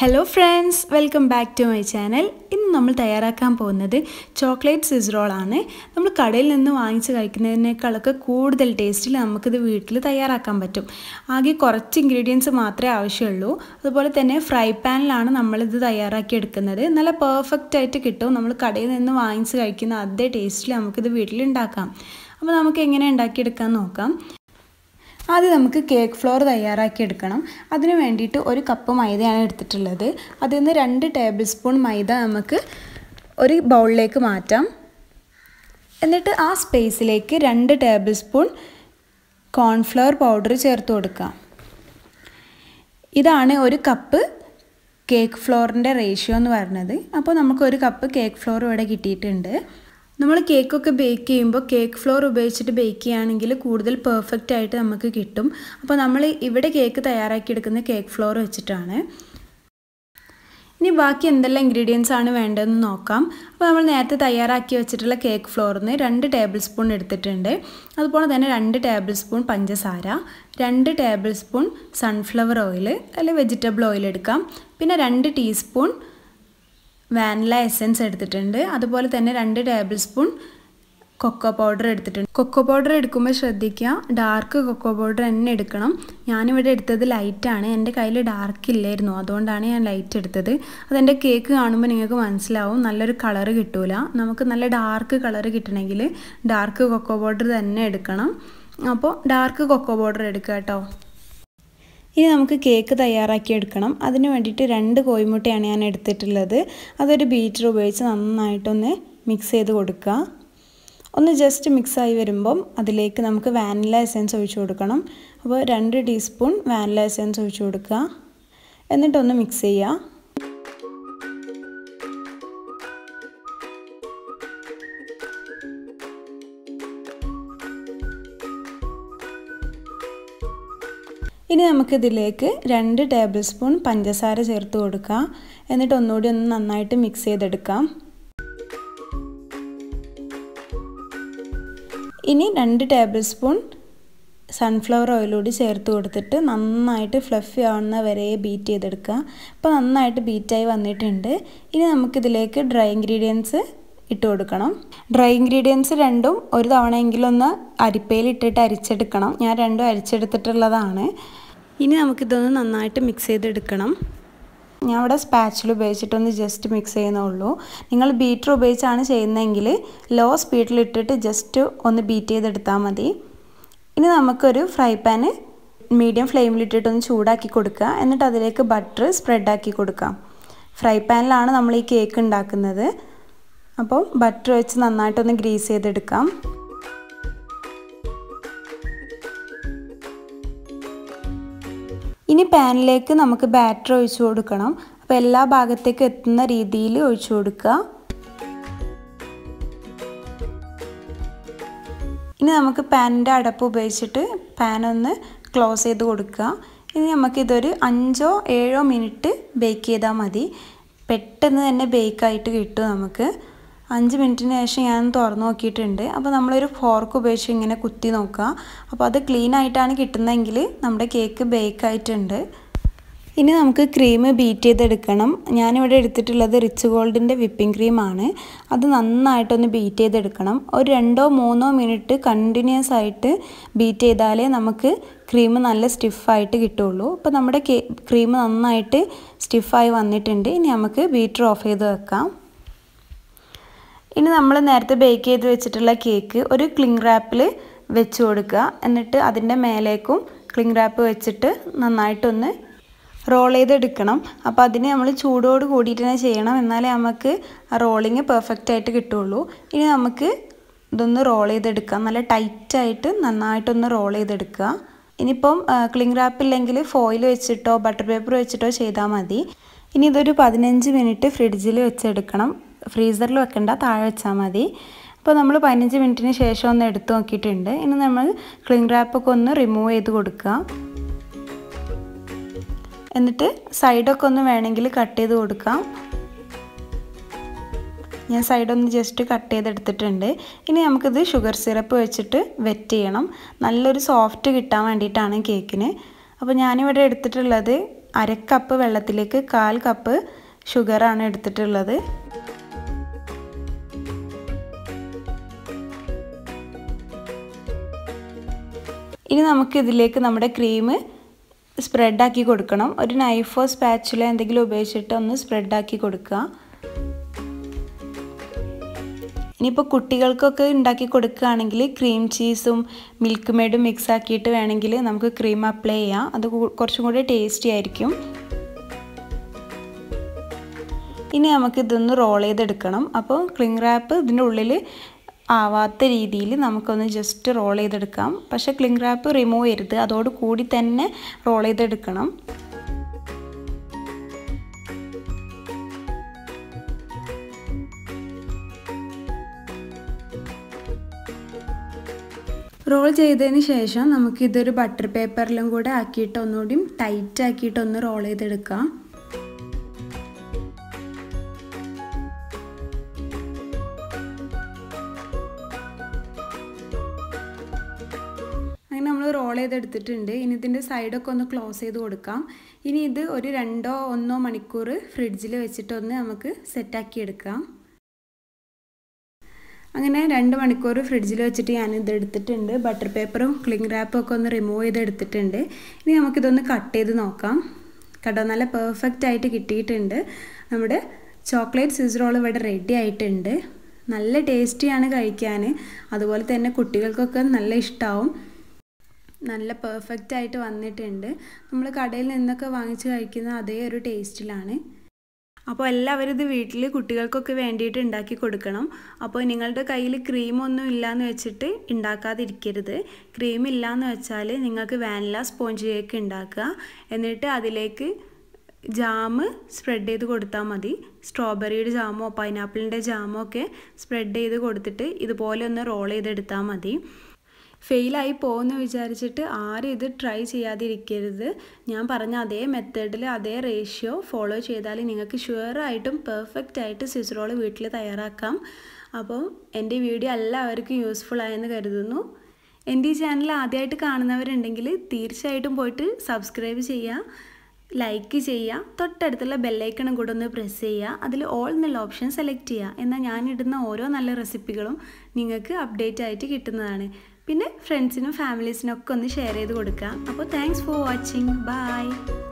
Hello friends, welcome back to my channel. ഇന്ന് നമ്മൾ തയ്യാറാക്കാൻ പോകുന്നത് ചോക്ലേറ്റ് സ്വിസ് റോൾ ആണ്. നമ്മൾ കടയിൽ നിന്ന് വാങ്ങിച്ച് കഴിക്കുന്നതിനേക്കാളൊക്കെ കൂടുതൽ ടേസ്റ്റിൽ നമുക്ക് ഇത് വീട്ടിൽ തയ്യാറാക്കാൻ പറ്റും. ആകെ കുറച്ച് ഇൻഗ്രീഡിയൻസ് മാത്രമേ ആവശ്യമുള്ളൂ. അതുപോലെ തന്നെ ഫ്രൈ പാനിലാണ് നമ്മൾ ഇത് തയ്യാറാക്കി എടുക്കുന്നത്. നല്ല പെർഫെക്റ്റ് ആയിട്ട് കിട്ടും. നമ്മൾ കടയിൽ നിന്ന് വാങ്ങിച്ച് കഴിക്കുന്ന അതേ ടേസ്റ്റിൽ നമുക്ക് ഇത് വീട്ടിൽ ഉണ്ടാക്കാം. അപ്പോൾ നമുക്ക് എങ്ങനെ ഉണ്ടാക്കി എടുക്കാൻ നോക്കാം. ആദ്യം നമുക്ക് കേക്ക് ഫ്ലോർ തയ്യാറാക്കി എടുക്കണം. അതിനു വേണ്ടിയിട്ട് ഒരു കപ്പ് മൈദയാണ് എടുത്തിട്ടുള്ളത്. അതിൽ നിന്ന് 2 ടേബിൾ സ്പൂൺ മൈദ നമുക്ക് ഒരു ബൗളിലേക്ക് മാറ്റാം. എന്നിട്ട് ആ സ്പേസിലേക്ക് 2 ടേബിൾ സ്പൂൺ കോൺഫ്ലവർ പൗഡർ ചേർത്ത് കൊടുക്കാം. ഇതാണ് ഒരു കപ്പ് കേക്ക് ഫ്ലോറിൻ്റെ റേഷ്യോ എന്ന് പറയുന്നത്. അപ്പോൾ നമുക്ക് ഒരു കപ്പ് കേക്ക് ഫ്ലോർ ഇവിടെ കിട്ടിയിട്ടുണ്ട്. നമ്മൾ കേക്കൊക്കെ ബേക്ക് ചെയ്യുമ്പോൾ കേക്ക് ഫ്ലോർ ഉപയോഗിച്ചിട്ട് ബേക്ക് ചെയ്യുകയാണെങ്കിൽ കൂടുതൽ പെർഫെക്റ്റ് ആയിട്ട് നമുക്ക് കിട്ടും. അപ്പോൾ നമ്മൾ ഇവിടെ കേക്ക് തയ്യാറാക്കിയെടുക്കുന്ന കേക്ക് ഫ്ലോർ വെച്ചിട്ടാണ്. ഇനി ബാക്കി എന്തെല്ലാം ഇൻഗ്രീഡിയൻസ് ആണ് വേണ്ടതെന്ന് നോക്കാം. അപ്പോൾ നമ്മൾ നേരത്തെ തയ്യാറാക്കി വെച്ചിട്ടുള്ള കേക്ക് ഫ്ലോറിന് 2 ടേബിൾ സ്പൂൺ എടുത്തിട്ടുണ്ട്. അതുപോലെ തന്നെ 2 ടേബിൾ സ്പൂൺ പഞ്ചസാര, 2 ടേബിൾ സ്പൂൺ സൺഫ്ലവർ ഓയിൽ അല്ലെങ്കിൽ വെജിറ്റബിൾ ഓയിൽ എടുക്കാം. പിന്നെ 2 ടീസ്പൂൺ വാനില എസൻസ് എടുത്തിട്ടുണ്ട്. അതുപോലെ തന്നെ 2 ടേബിൾ സ്പൂൺ കൊക്കോ പൗഡർ എടുത്തിട്ടുണ്ട്. കൊക്കോ പൗഡർ എടുക്കുമ്പോൾ ശ്രദ്ധിക്കുക, ഡാർക്ക് കൊക്കോ പൗഡർ തന്നെ എടുക്കണം. ഞാനിവിടെ എടുത്തത് ലൈറ്റാണ്. എൻ്റെ കയ്യിൽ ഡാർക്ക് ഇല്ലായിരുന്നു, അതുകൊണ്ടാണ് ഞാൻ ലൈറ്റ് എടുത്തത്. അതെൻ്റെ കേക്ക് കാണുമ്പോൾ നിങ്ങൾക്ക് മനസ്സിലാവും, നല്ലൊരു കളറ് കിട്ടൂല. നമുക്ക് നല്ല ഡാർക്ക് കളറ് കിട്ടണമെങ്കിൽ ഡാർക്ക് കൊക്കോ പൗഡർ തന്നെ എടുക്കണം. അപ്പോൾ ഡാർക്ക് കൊക്കോ പൗഡർ എടുക്കുക കേട്ടോ. ഇനി നമുക്ക് കേക്ക് തയ്യാറാക്കിയെടുക്കണം. അതിന് വേണ്ടിയിട്ട് 2 കോഴിമുട്ടയാണ് ഞാൻ എടുത്തിട്ടുള്ളത്. അതൊരു ബീറ്റർ ഉപയോഗിച്ച് നന്നായിട്ടൊന്ന് മിക്സ് ചെയ്ത് കൊടുക്കുക. ഒന്ന് ജസ്റ്റ് മിക്സായി വരുമ്പം അതിലേക്ക് നമുക്ക് വാനില എസൻസ് ഒഴിച്ചു കൊടുക്കണം. അപ്പോൾ 2 ടീസ്പൂൺ വാനില എസൻസ് ഒഴിച്ചു കൊടുക്കുക. എന്നിട്ടൊന്ന് മിക്സ് ചെയ്യുക. ഇനി നമുക്കിതിലേക്ക് 2 ടേബിൾ സ്പൂൺ പഞ്ചസാര ചേർത്ത് കൊടുക്കുക. എന്നിട്ട് ഒന്നുകൂടി ഒന്ന് നന്നായിട്ട് മിക്സ് ചെയ്തെടുക്കാം. ഇനി 2 ടേബിൾ സ്പൂൺ സൺഫ്ലവർ ഓയിലൂടി ചേർത്ത് കൊടുത്തിട്ട് നന്നായിട്ട് ഫ്ലഫി ആവുന്ന വരെ ബീറ്റ് ചെയ്തെടുക്കുക. ഇപ്പോൾ നന്നായിട്ട് ബീറ്റായി വന്നിട്ടുണ്ട്. ഇനി നമുക്കിതിലേക്ക് ഡ്രൈ ഇൻഗ്രീഡിയൻസ് ഇട്ട് കൊടുക്കണം. ഡ്രൈ ഇൻഗ്രീഡിയൻസ് 2 ഒരു തവണയെങ്കിലും ഒന്ന് അരിപ്പയിൽ ഇട്ടിട്ട് അരിച്ചെടുക്കണം. ഞാൻ 2 അരിച്ചെടുത്തിട്ടുള്ളതാണ്. ഇനി നമുക്കിതൊന്ന് നന്നായിട്ട് മിക്സ് ചെയ്തെടുക്കണം. ഞാൻ ഇവിടെ സ്പാച്ചിൽ ഉപയോഗിച്ചിട്ടൊന്ന് ജസ്റ്റ് മിക്സ് ചെയ്യുന്നുള്ളൂ. നിങ്ങൾ ബീറ്റർ ഉപയോഗിച്ചാണ് ചെയ്യുന്നതെങ്കിൽ ലോ സ്പീഡിലിട്ടിട്ട് ജസ്റ്റ് ഒന്ന് ബീറ്റ് ചെയ്തെടുത്താൽ മതി. ഇനി നമുക്കൊരു ഫ്രൈ പാന് മീഡിയം ഫ്ലെയിമിലിട്ടിട്ടൊന്ന് ചൂടാക്കി കൊടുക്കുക. എന്നിട്ട് അതിലേക്ക് ബട്ടർ സ്പ്രെഡാക്കി കൊടുക്കാം. ഫ്രൈ പാനിലാണ് നമ്മൾ ഈ കേക്ക് ഉണ്ടാക്കുന്നത്. അപ്പോൾ ബട്ടർ വെച്ച് നന്നായിട്ടൊന്ന് ഗ്രീസ് ചെയ്തെടുക്കാം. ഇനി പാനിലേക്ക് നമുക്ക് ബാറ്റർ ഒഴിച്ചു കൊടുക്കണം. അപ്പോൾ എല്ലാ ഭാഗത്തേക്കും എത്തുന്ന രീതിയിൽ ഒഴിച്ചു കൊടുക്കുക. ഇനി നമുക്ക് പാനിൻ്റെ അടപ്പ് ഉപയോഗിച്ചിട്ട് പാനൊന്ന് ക്ലോസ് ചെയ്ത് കൊടുക്കുക. ഇനി നമുക്കിതൊരു 5 or 7 മിനിറ്റ് ബേക്ക് ചെയ്താൽ മതി. പെട്ടെന്ന് തന്നെ ബേക്കായിട്ട് കിട്ടും നമുക്ക്. 5 മിനിറ്റിന് ശേഷം ഞാൻ തുറന്നു നോക്കിയിട്ടുണ്ട്. അപ്പോൾ നമ്മളൊരു ഫോർക്ക് ഉപയോഗിച്ച് ഇങ്ങനെ കുത്തി നോക്കുക. അപ്പോൾ അത് ക്ലീൻ ആയിട്ടാണ് കിട്ടുന്നതെങ്കിൽ നമ്മുടെ കേക്ക് ബേക്കായിട്ടുണ്ട്. ഇനി നമുക്ക് ക്രീം ബീറ്റ് ചെയ്തെടുക്കണം. ഞാനിവിടെ എടുത്തിട്ടുള്ളത് റിച്ച് ഗോൾഡിൻ്റെ വിപ്പിംഗ് ക്രീമാണ്. അത് നന്നായിട്ടൊന്ന് ബീറ്റ് ചെയ്തെടുക്കണം. ഒരു 2 or 3 മിനിറ്റ് കണ്ടിന്യൂസ് ആയിട്ട് ബീറ്റ് ചെയ്താലേ നമുക്ക് ക്രീം നല്ല സ്റ്റിഫായിട്ട് കിട്ടുള്ളൂ. അപ്പോൾ നമ്മുടെ ക്രീം നന്നായിട്ട് സ്റ്റിഫായി വന്നിട്ടുണ്ട്. ഇനി നമുക്ക് ബീറ്റർ ഓഫ് ചെയ്ത് വെക്കാം. ഇനി നമ്മൾ നേരത്തെ ബേക്ക് ചെയ്ത് വെച്ചിട്ടുള്ള കേക്ക് ഒരു ക്ലിംഗ് റാപ്പിൽ വെച്ച് കൊടുക്കുക. എന്നിട്ട് അതിൻ്റെ മേലേക്കും ക്ലിംഗ് റാപ്പ് വെച്ചിട്ട് നന്നായിട്ടൊന്ന് റോൾ ചെയ്തെടുക്കണം. അപ്പോൾ അതിന് നമ്മൾ ചൂടോട് കൂടിയിട്ട് തന്നെ ചെയ്യണം, എന്നാലേ നമുക്ക് റോളിങ് പെർഫെക്റ്റ് ആയിട്ട് കിട്ടുള്ളൂ. ഇനി നമുക്ക് ഇതൊന്ന് റോൾ ചെയ്തെടുക്കാം. നല്ല ടൈറ്റായിട്ട് നന്നായിട്ടൊന്ന് റോൾ ചെയ്തെടുക്കുക. ഇനിയിപ്പം ക്ലിംഗ് റാപ്പില്ലെങ്കിൽ ഫോയിൽ വെച്ചിട്ടോ ബട്ടർ പേപ്പർ വെച്ചിട്ടോ ചെയ്താൽ മതി. ഇനി ഇതൊരു 15 മിനിറ്റ് ഫ്രിഡ്ജിൽ വെച്ചെടുക്കണം. ഫ്രീസറിൽ വെക്കണ്ട, താഴെ വെച്ചാൽ മതി. അപ്പോൾ നമ്മൾ 15 മിനിറ്റിന് ശേഷം ഒന്ന് എടുത്ത് നോക്കിയിട്ടുണ്ട്. ഇനി നമ്മൾ ക്ലിംഗ് റാപ്പൊക്കെ ഒന്ന് റിമൂവ് ചെയ്ത് കൊടുക്കുക. എന്നിട്ട് സൈഡൊക്കെ ഒന്ന് വേണമെങ്കിൽ കട്ട് ചെയ്ത് കൊടുക്കാം. ഞാൻ സൈഡൊന്ന് ജസ്റ്റ് കട്ട് ചെയ്തെടുത്തിട്ടുണ്ട്. ഇനി നമുക്കിത് ഷുഗർ സിറപ്പ് വെച്ചിട്ട് വെറ്റ് ചെയ്യണം. നല്ലൊരു സോഫ്റ്റ് കിട്ടാൻ വേണ്ടിയിട്ടാണ് കേക്കിന്. അപ്പോൾ ഞാനിവിടെ എടുത്തിട്ടുള്ളത് അര കപ്പ് വെള്ളത്തിലേക്ക് കാൽ കപ്പ് ഷുഗർ ആണ് എടുത്തിട്ടുള്ളത്. ഇനി നമുക്ക് ഇതിലേക്ക് നമ്മുടെ ക്രീം സ്പ്രെഡ് ആക്കി കൊടുക്കണം. ഒരു നൈഫോ സ്പാച്ചുല എന്തെങ്കിലും ഉപയോഗിച്ചിട്ട് ഒന്ന് സ്പ്രെഡ് ആക്കി കൊടുക്കുക. ഇനിയിപ്പോൾ കുട്ടികൾക്കൊക്കെ ഉണ്ടാക്കി കൊടുക്കുകയാണെങ്കിൽ ക്രീം ചീസും മിൽക്ക് മെയ്ഡും മിക്സ് ആക്കിയിട്ട് വേണമെങ്കിൽ നമുക്ക് ക്രീം അപ്ലൈ ചെയ്യാം. അത് കുറച്ചും കൂടി ടേസ്റ്റി ആയിരിക്കും. ഇനി നമുക്ക് ഇതൊന്ന് റോൾ ചെയ്തെടുക്കണം. അപ്പോൾ ക്ലിംഗ് റാപ്പ് ഇതിൻ്റെ ഉള്ളിൽ ആവാത്ത രീതിയിൽ നമുക്കൊന്ന് ജസ്റ്റ് റോൾ ചെയ്തെടുക്കാം. പക്ഷേ ക്ലിംഗ് റാപ്പ് റിമൂവ് ചെയ്യരുത്, അതോടുകൂടി തന്നെ റോൾ ചെയ്തെടുക്കണം. റോൾ ചെയ്തതിന് ശേഷം നമുക്കിതൊരു ബട്ടർ പേപ്പറിലും കൂടെ ആക്കിയിട്ട് ഒന്നുകൂടി ടൈറ്റ് ആക്കിയിട്ടൊന്ന് റോൾ ചെയ്തെടുക്കാം. അങ്ങനെ നമ്മൾ റോൾ ചെയ്തെടുത്തിട്ടുണ്ട്. ഇനി ഇതിൻ്റെ സൈഡൊക്കെ ഒന്ന് ക്ലോസ് ചെയ്ത് കൊടുക്കാം. ഇനി ഇത് ഒരു 2 or 1 മണിക്കൂർ ഫ്രിഡ്ജിൽ വെച്ചിട്ടൊന്ന് നമുക്ക് സെറ്റാക്കിയെടുക്കാം. അങ്ങനെ 2 മണിക്കൂർ ഫ്രിഡ്ജിൽ വെച്ചിട്ട് ഞാനിത് എടുത്തിട്ടുണ്ട്. ബട്ടർ പേപ്പറും ക്ലിംഗ് റാപ്പും ഒക്കെ ഒന്ന് റിമൂവ് ചെയ്തെടുത്തിട്ടുണ്ട്. ഇനി നമുക്കിതൊന്ന് കട്ട് ചെയ്ത് നോക്കാം. കേട്ടോ, നല്ല പെർഫെക്റ്റ് ആയിട്ട് കിട്ടിയിട്ടുണ്ട്. നമ്മുടെ ചോക്ലേറ്റ് സ്വിസ് റോൾ ഇവിടെ റെഡി ആയിട്ടുണ്ട്. നല്ല ടേസ്റ്റിയാണ് കഴിക്കാൻ. അതുപോലെ തന്നെ കുട്ടികൾക്കൊക്കെ നല്ല ഇഷ്ടമാവും. നല്ല പെർഫെക്റ്റ് ആയിട്ട് വന്നിട്ടുണ്ട്. നമ്മൾ കടയിൽ നിന്നൊക്കെ വാങ്ങിച്ച് കഴിക്കുന്ന അതേ ഒരു ടേസ്റ്റിലാണ്. അപ്പോൾ എല്ലാവരും ഇത് വീട്ടിൽ കുട്ടികൾക്കൊക്കെ വേണ്ടിയിട്ട് ഉണ്ടാക്കി കൊടുക്കണം. അപ്പോൾ നിങ്ങളുടെ കയ്യിൽ ക്രീമൊന്നും ഇല്ലയെന്ന് വെച്ചിട്ട് ഉണ്ടാക്കാതിരിക്കരുത്. ക്രീം ഇല്ലയെന്ന് വെച്ചാൽ നിങ്ങൾക്ക് വാനില സ്പോഞ്ച് കേക്ക് ഉണ്ടാക്കുക, എന്നിട്ട് അതിലേക്ക് ജാമ് സ്പ്രെഡ് ചെയ്ത് കൊടുത്താൽ മതി. സ്ട്രോബെറിയുടെ ജാമോ പൈനാപ്പിളിൻ്റെ ജാമോ ഒക്കെ സ്പ്രെഡ് ചെയ്ത് കൊടുത്തിട്ട് ഇതുപോലെ ഒന്ന് റോൾ ചെയ്തെടുത്താൽ മതി. ഫെയിലായി പോകുമെന്ന് വിചാരിച്ചിട്ട് ആരും ഇത് ട്രൈ ചെയ്യാതിരിക്കരുത്. ഞാൻ പറഞ്ഞ അതേ മെത്തേഡിൽ അതേ റേഷ്യോ ഫോളോ ചെയ്താൽ നിങ്ങൾക്ക് ഷുവറായിട്ടും പെർഫെക്റ്റ് ആയിട്ട് സ്വിസ് റോൾ വീട്ടിൽ തയ്യാറാക്കാം. അപ്പോൾ എൻ്റെ വീഡിയോ എല്ലാവർക്കും യൂസ്ഫുൾ ആയെന്ന് കരുതുന്നു. എൻ്റെ ഈ ചാനൽ ആദ്യമായിട്ട് കാണുന്നവരുണ്ടെങ്കിൽ തീർച്ചയായിട്ടും പോയിട്ട് സബ്സ്ക്രൈബ് ചെയ്യുക, ലൈക്ക് ചെയ്യുക, തൊട്ടടുത്തുള്ള ബെല്ലൈക്കണം കൂടെ ഒന്ന് പ്രസ് ചെയ്യുക. അതിൽ ഓൾ എന്നുള്ള ഓപ്ഷൻ സെലക്ട് ചെയ്യുക. എന്നാൽ ഞാനിടുന്ന ഓരോ നല്ല റെസിപ്പികളും നിങ്ങൾക്ക് അപ്ഡേറ്റ് ആയിട്ട് കിട്ടുന്നതാണ്. പിന്നെ ഫ്രണ്ട്സിനും ഫാമിലീസിനും ഒക്കെ ഒന്ന് ഷെയർ ചെയ്ത് കൊടുക്കുക. അപ്പോൾ താങ്ക്സ് ഫോർ വാച്ചിങ്. ബൈ.